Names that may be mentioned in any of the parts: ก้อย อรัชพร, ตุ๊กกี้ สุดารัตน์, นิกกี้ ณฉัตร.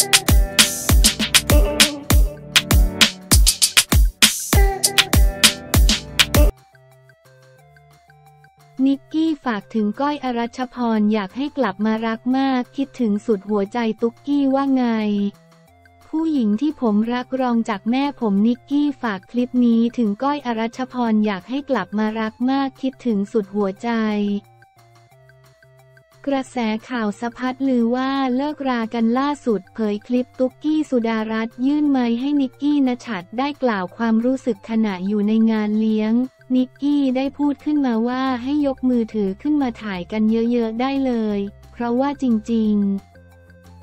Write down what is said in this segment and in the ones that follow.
นิกกี้ฝากถึงก้อยอรัชพรอยากให้กลับมารักมากคิดถึงสุดหัวใจตุ๊กกี้ว่าไงผู้หญิงที่ผมรักรองจากแม่ผมนิกกี้ฝากคลิปนี้ถึงก้อยอรัชพรอยากให้กลับมารักมากคิดถึงสุดหัวใจกระแสข่าวสะพัดลือว่าเลิกรากันล่าสุดเผยคลิปตุ๊กกี้สุดารัตน์ยื่นไมค์ให้นิกกี้ณฉัตรได้กล่าวความรู้สึกขณะอยู่ในงานเลี้ยงนิกกี้ได้พูดขึ้นมาว่าให้ยกมือถือขึ้นมาถ่ายกันเยอะๆได้เลยเพราะว่าจริงๆ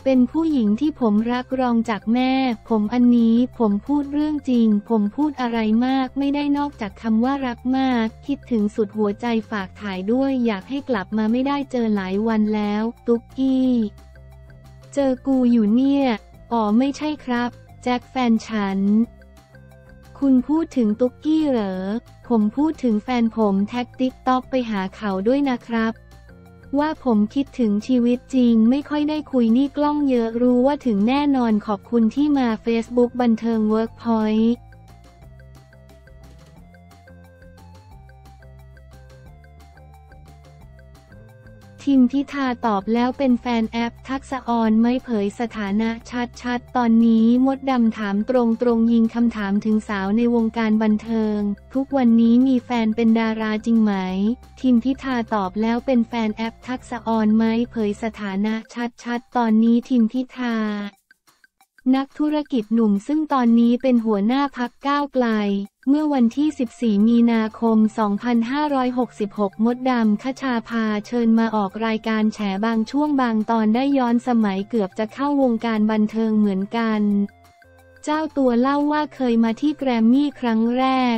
เป็นผู้หญิงที่ผมรักรองจากแม่ผมอันนี้ผมพูดเรื่องจริงผมพูดอะไรมากไม่ได้นอกจากคำว่ารักมากคิดถึงสุดหัวใจฝากถ่ายด้วยอยากให้กลับมาไม่ได้เจอหลายวันแล้วตุ๊กกี้เจอกูอยู่เนี่ยอ๋อไม่ใช่ครับแจ็คแฟนฉันคุณพูดถึงตุ๊กกี้เหรอผมพูดถึงแฟนผมแท็กติ๊กต็อกไปหาเขาด้วยนะครับว่าผมคิดถึงชีวิตจริงไม่ค่อยได้คุยนี่กล้องเยอะรู้ว่าถึงแน่นอนขอบคุณที่มา Facebook บันเทิง Workpointทิมพิธาตอบแล้วเป็นแฟนแอปทักษอรไม่เผยสถานะชัดๆตอนนี้มดดำถามตรงๆยิงคำถามถึงสาวในวงการบันเทิงทุกวันนี้มีแฟนเป็นดาราจริงไหมทิมพิธาตอบแล้วเป็นแฟนแอปทักษอรไม่เผยสถานะชัดๆตอนนี้ทิมพิธานักธุรกิจหนุ่มซึ่งตอนนี้เป็นหัวหน้าพรรคก้าวไกลเมื่อวันที่14มีนาคม2566มดดำคชาภาเชิญมาออกรายการแฉบางช่วงบางตอนได้ย้อนสมัยเกือบจะเข้าวงการบันเทิงเหมือนกันเจ้าตัวเล่าว่าเคยมาที่แกรมมี่ครั้งแรก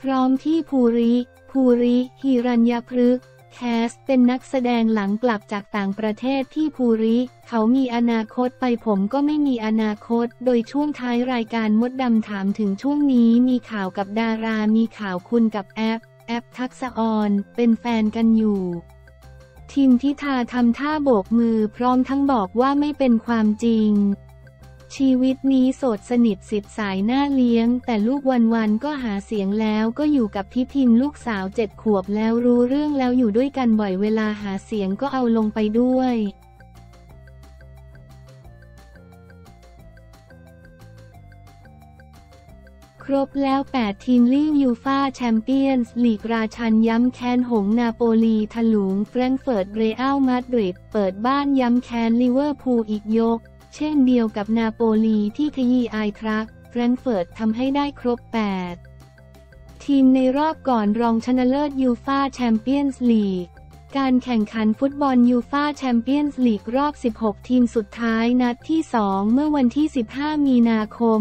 พร้อมที่ภูริหิรัญญพฤกษ์แคสเป็นนักแสดงหลังกลับจากต่างประเทศที่ภูริเขามีอนาคตไปผมก็ไม่มีอนาคตโดยช่วงท้ายรายการมดดำถามถึงช่วงนี้มีข่าวกับดารามีข่าวคุณกับแอปทักษอรเป็นแฟนกันอยู่ทิมพิธาทำท่าโบกมือพร้อมทั้งบอกว่าไม่เป็นความจริงชีวิตนี้โสดสนิทสิทธิ์สายหน้าเลี้ยงแต่ลูกวันๆก็หาเสียงแล้วก็อยู่กับพี่พิมลูกสาว7 ขวบแล้วรู้เรื่องแล้วอยู่ด้วยกันบ่อยเวลาหาเสียงก็เอาลงไปด้วยครบแล้ว8 ทีมลีกยูฟ่าแชมเปี้ยนส์ลีกราชันย้ำแค้นหงนาโปลีถลุงแฟรงก์เฟิร์ตเรอัลมาดริดเปิดบ้านย้ำแค้นลิเวอร์พูลอีกยกเช่นเดียวกับนาโปลีที่ขยี้ไอทรัคแฟรงก์เฟิร์ตทำให้ได้ครบ8 ทีมในรอบก่อนรองชนะเลิศยูฟ่าแชมเปี้ยนส์ลีกการแข่งขันฟุตบอลยูฟ่าแชมเปี้ยนส์ลีกรอบ16ทีมสุดท้ายนัดที่2เมื่อวันที่15มีนาคม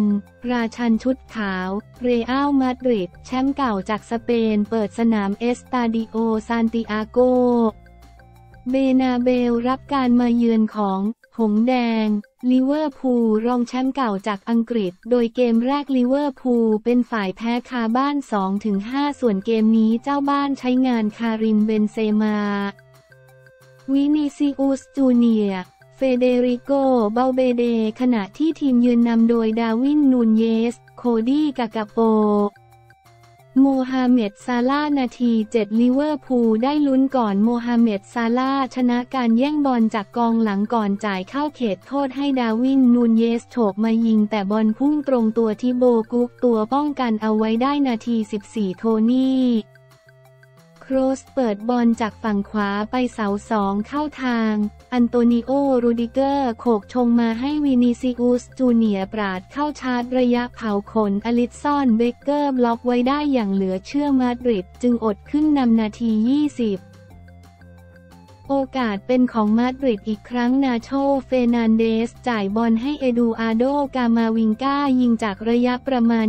ราชันชุดขาวเรอัลมาดริดแชมป์เก่าจากสเปนเปิดสนามเอสตาดิโอซานติอาโกเบนาเบลรับการมาเยือนของหงแดงลิเวอร์พูลรองแชมป์เก่าจากอังกฤษโดยเกมแรกลิเวอร์พูลเป็นฝ่ายแพ้คาบ้าน 2-5 ส่วนเกมนี้เจ้าบ้านใช้งานคาริมเบนเซมาวินิซิอุสจูเนียร์เฟเดริโกเบลเบเดขณะที่ทีมยืนนำโดยดาร์วินนูนเยสโคดี้กากาโปโมฮัมเหม็ดซาลานาที7ลิเวอร์พูลได้ลุ้นก่อนโมฮัมเหม็ดซาลาชนะการแย่งบอลจากกองหลังก่อนจ่ายเข้าเขตโทษให้ดาร์วินนูนเยสโฉบมายิงแต่บอลพุ่งตรงตัวที่โบกุกตัวป้องกันเอาไว้ได้นาที14โทนี่โครสเปิดบอลจากฝั่งขวาไปเสา2เข้าทางอันโตนิโอรูดิเกอร์โขกชงมาให้วินิซิอุสจูเนียร์ปราดเข้าชาร์จระยะเผาขนอลิสซอนเบเกอร์บล็อกไว้ได้อย่างเหลือเชื่อมาดริดจึงอดขึ้นนำนาที20โอกาสเป็นของมาดริดอีกครั้งนาโชเฟนันเดสจ่ายบอลให้เอดูอาโดกามาวิงก้ายิงจากระยะประมาณ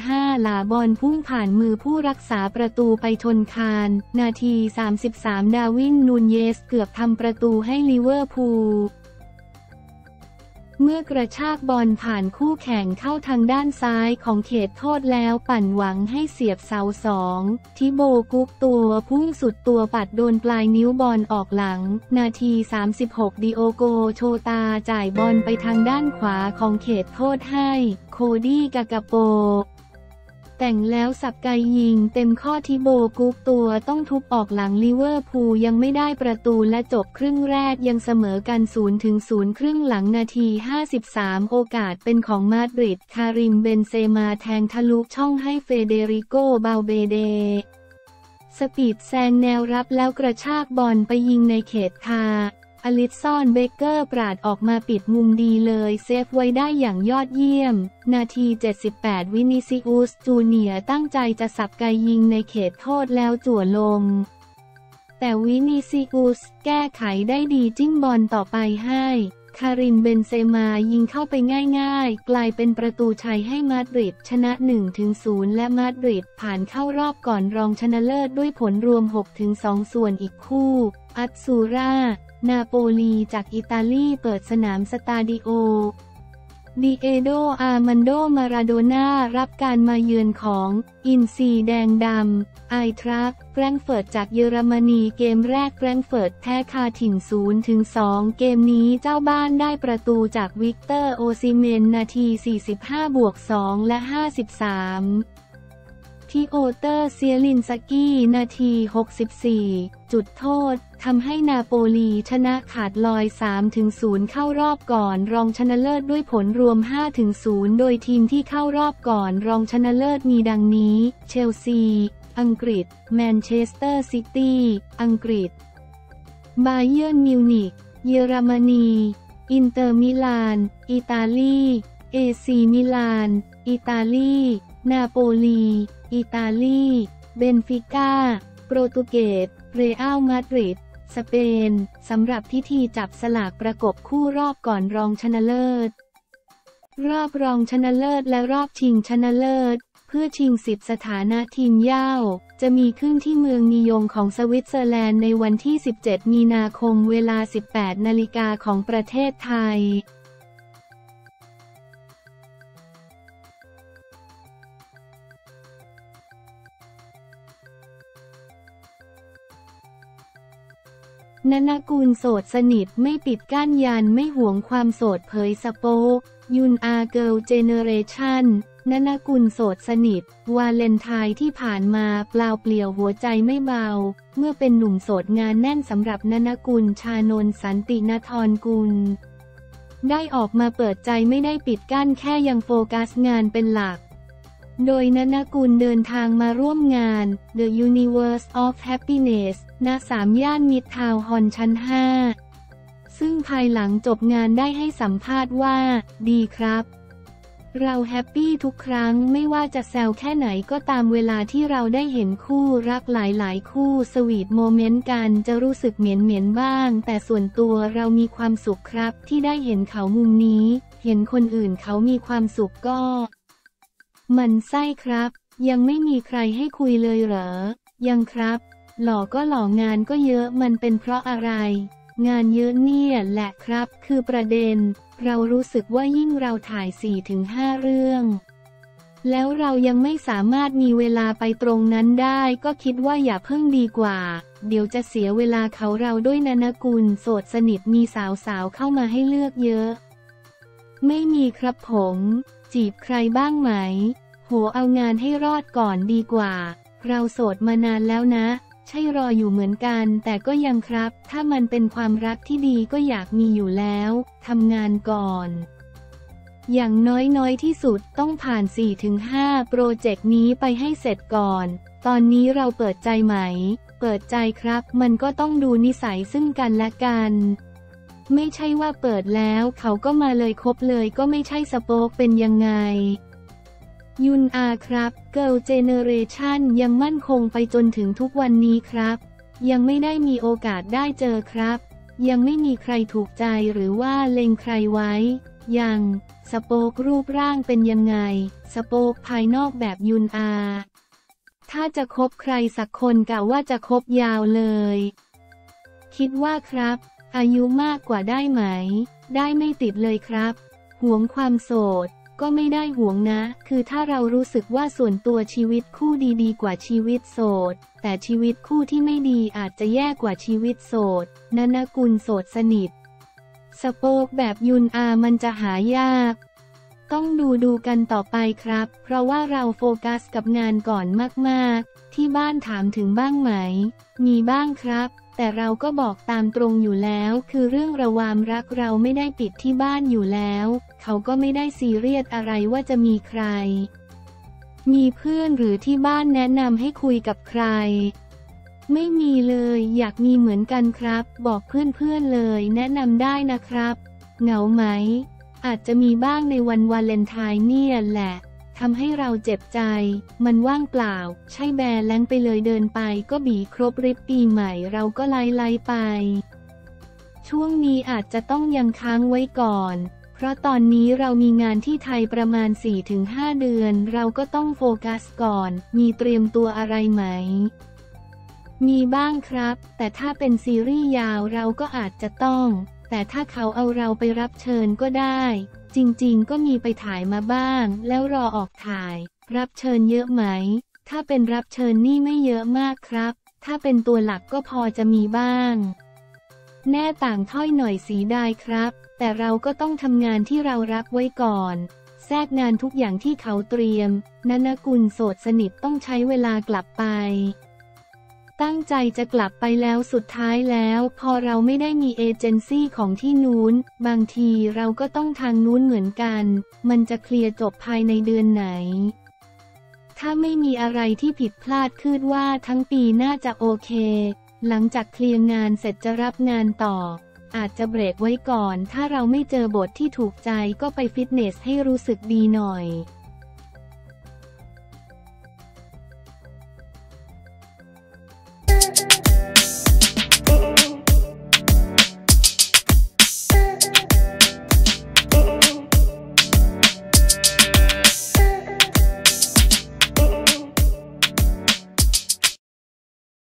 25หลาบอลพุ่งผ่านมือผู้รักษาประตูไปชนคานนาที33ดาร์วิน นูนเยสเกือบทำประตูให้ลิเวอร์พูล เมื่อกระชากบอลผ่านคู่แข่งเข้าทางด้านซ้ายของเขตโทษแล้วปั่นหวังให้เสียบเสา2ทิโบกุ๊กตัวพุ่งสุดตัวปัดโดนปลายนิ้วบอลออกหลังนาที36ดิโอโกโชตาจ่ายบอลไปทางด้านขวาของเขตโทษให้โคดี้กากาโปแต่งแล้วสับไกยิงเต็มข้อทิโบกุ๊กตัวต้องทุบออกหลังลิเวอร์พูลยังไม่ได้ประตูและจบครึ่งแรกยังเสมอกัน 0-0 ครึ่งหลังนาที53โอกาสเป็นของมาดริดคาริมเบนเซมาแทงทะลุช่องให้เฟเดริโกบาลเบเดสปีดแซงแนวรับแล้วกระชากบอลไปยิงในเขตคาอลิสซอนเบเกอร์ปราดออกมาปิดมุมดีเลยเซฟไว้ได้อย่างยอดเยี่ยมนาที78วินิซิอุสจูเนียร์ตั้งใจจะสับไกยิงในเขตโทษแล้วจั่วลงแต่วินิซิอุสแก้ไขได้ดีจิ้มบอลต่อไปให้คาริมเบนเซมายิงเข้าไปง่ายๆกลายเป็นประตูชัยให้มาดริดชนะ 1-0 และมาดริดผ่านเข้ารอบก่อนรองชนะเลิศด้วยผลรวม 6-2 ส่วนอีกคู่อัสซูรานาโปลีจากอิตาลีเปิดสนามสตาดิโอดิเอโดอาร์มันโดมาราโดน่ารับการมาเยือนของอินซีแดงดำไอทรัคแฟรงก์เฟิร์ตจากเยอรมนีเกมแรกแฟรงก์เฟิร์ตแพ้คาถิ่น 0-2 เกมนี้เจ้าบ้านได้ประตูจากวิกเตอร์โอซิเมนนาที 45+2 และ 53ที่โอเตอร์เซียลินสกี้นาที64จุดโทษทำให้นาโปลีชนะขาดลอย 3-0 เข้ารอบก่อนรองชนะเลิศด้วยผลรวม 5-0 โดยทีมที่เข้ารอบก่อนรองชนะเลิศมีดังนี้เชลซีอังกฤษแมนเชสเตอร์ซิตี้อังกฤษบาเยิร์นมิวนิกเยอรมนีอินเตอร์มิลานอิตาลีเอซีมิลานอิตาลีนาโปลีอิตาลีเบนฟิก้าโปรตุเกสเรอัลมาดริดสเปนสำหรับพิธีจับสลากประกบคู่รอบก่อนรองชนะเลิศรอบรองชนะเลิศและรอบชิงชนะเลิศเพื่อชิง10สถานะทีมเย่าจะมีขึ้นที่เมืองนิยงของสวิตเซอร์แลนด์ในวันที่17มีนาคมเวลา 18:00 น.ของประเทศไทยณ นกูลโสดสนิทไม่ปิดกั้นยันไม่หวงความโสดเผยสโป๊กยุนอาเกิลเจเนเรชั่นณ นกูลโสดสนิทวาเลนไทน์ที่ผ่านมาเปล่าเปลี่ยวหัวใจไม่เบาเมื่อเป็นหนุ่มโสดงานแน่นสำหรับณ นกูลชานนท์สันตินธรกุลได้ออกมาเปิดใจไม่ได้ปิดกั้นแค่ยังโฟกัสงานเป็นหลักโดยณ นกูลเดินทางมาร่วมงาน The Universe of Happiness ณ ย่านมิดทาวน์ฮอนชั้น 5ซึ่งภายหลังจบงานได้ให้สัมภาษณ์ว่าดีครับเราแฮปปี้ทุกครั้งไม่ว่าจะแซวแค่ไหนก็ตามเวลาที่เราได้เห็นคู่รักหลายๆคู่สวีทโมเมนต์กันจะรู้สึกเหม็นบ้างแต่ส่วนตัวเรามีความสุขครับที่ได้เห็นเขามุมนี้เห็นคนอื่นเขามีความสุขก็มันไส้ครับยังไม่มีใครให้คุยเลยเหรอยังครับหล่อก็หล่องานก็เยอะมันเป็นเพราะอะไรงานเยอะเนี่ยแหละครับคือประเด็นเรารู้สึกว่ายิ่งเราถ่าย 4-5 เรื่องแล้วเรายังไม่สามารถมีเวลาไปตรงนั้นได้ก็คิดว่าอย่าเพิ่งดีกว่าเดี๋ยวจะเสียเวลาเขาเราด้วยนะ นกูลโสดสนิทมีสาวๆเข้ามาให้เลือกเยอะไม่มีครับผมจีบใครบ้างไหมโหเอางานให้รอดก่อนดีกว่าเราโสดมานานแล้วนะใช่รออยู่เหมือนกันแต่ก็ยังครับถ้ามันเป็นความรักที่ดีก็อยากมีอยู่แล้วทำงานก่อนอย่างน้อยๆที่สุดต้องผ่าน 4-5 โปรเจกต์นี้ไปให้เสร็จก่อนตอนนี้เราเปิดใจไหมเปิดใจครับมันก็ต้องดูนิสัยซึ่งกันและกันไม่ใช่ว่าเปิดแล้วเขาก็มาเลยคบเลยก็ไม่ใช่สโป๊กเป็นยังไงยุนอาครับเกิร์ลเจเนเรชั่นยังมั่นคงไปจนถึงทุกวันนี้ครับยังไม่ได้มีโอกาสได้เจอครับยังไม่มีใครถูกใจหรือว่าเล็งใครไว้ยังสโป๊กรูปร่างเป็นยังไงสโป๊กภายนอกแบบยุนอาถ้าจะคบใครสักคนกะว่าจะคบยาวเลยคิดว่าครับอายุมากกว่าได้ไหม ได้ไม่ติดเลยครับหวงความโสดก็ไม่ได้หวงนะคือถ้าเรารู้สึกว่าส่วนตัวชีวิตคู่ดีกว่าชีวิตโสดแต่ชีวิตคู่ที่ไม่ดีอาจจะแย่กว่าชีวิตโสดนันกุลโสดสนิทสโป๊กแบบยุนอามันจะหายากต้องดูกันต่อไปครับเพราะว่าเราโฟกัสกับงานก่อนมากๆที่บ้านถามถึงบ้างไหมมีบ้างครับแต่เราก็บอกตามตรงอยู่แล้วคือเรื่องระวามรักเราไม่ได้ปิดที่บ้านอยู่แล้วเขาก็ไม่ได้ซีเรียสอะไรว่าจะมีใครมีเพื่อนหรือที่บ้านแนะนำให้คุยกับใครไม่มีเลยอยากมีเหมือนกันครับบอกเพื่อนๆเลยแนะนำได้นะครับเหงาไหมอาจจะมีบ้างในวันวาเลนไทน์เนี่ยแหละทำให้เราเจ็บใจมันว่างเปล่าใช่แบแลนไปเลยเดินไปก็บีครบริบปีใหม่เราก็ไล่ไปช่วงนี้อาจจะต้องยังค้างไว้ก่อนเพราะตอนนี้เรามีงานที่ไทยประมาณ 4-5 เดือนเราก็ต้องโฟกัสก่อนมีเตรียมตัวอะไรไหมมีบ้างครับแต่ถ้าเป็นซีรีส์ยาวเราก็อาจจะต้องแต่ถ้าเขาเอาเราไปรับเชิญก็ได้จริงๆก็มีไปถ่ายมาบ้างแล้วรอออกถ่ายรับเชิญเยอะไหมถ้าเป็นรับเชิญนี่ไม่เยอะมากครับถ้าเป็นตัวหลักก็พอจะมีบ้างแน่ต่างถ้อยหน่อยสีได้ครับแต่เราก็ต้องทำงานที่เรารักไว้ก่อนแทรกงานทุกอย่างที่เขาเตรียมนันกุลโสดสนิทต้องใช้เวลากลับไปตั้งใจจะกลับไปแล้วสุดท้ายแล้วพอเราไม่ได้มีเอเจนซี่ของที่นู้นบางทีเราก็ต้องทางนู้นเหมือนกันมันจะเคลียร์จบภายในเดือนไหนถ้าไม่มีอะไรที่ผิดพลาดคืดว่าทั้งปีน่าจะโอเคหลังจากเคลียร์งานเสร็จจะรับงานต่ออาจจะเบรกไว้ก่อนถ้าเราไม่เจอบทที่ถูกใจก็ไปฟิตเนสให้รู้สึกดีหน่อย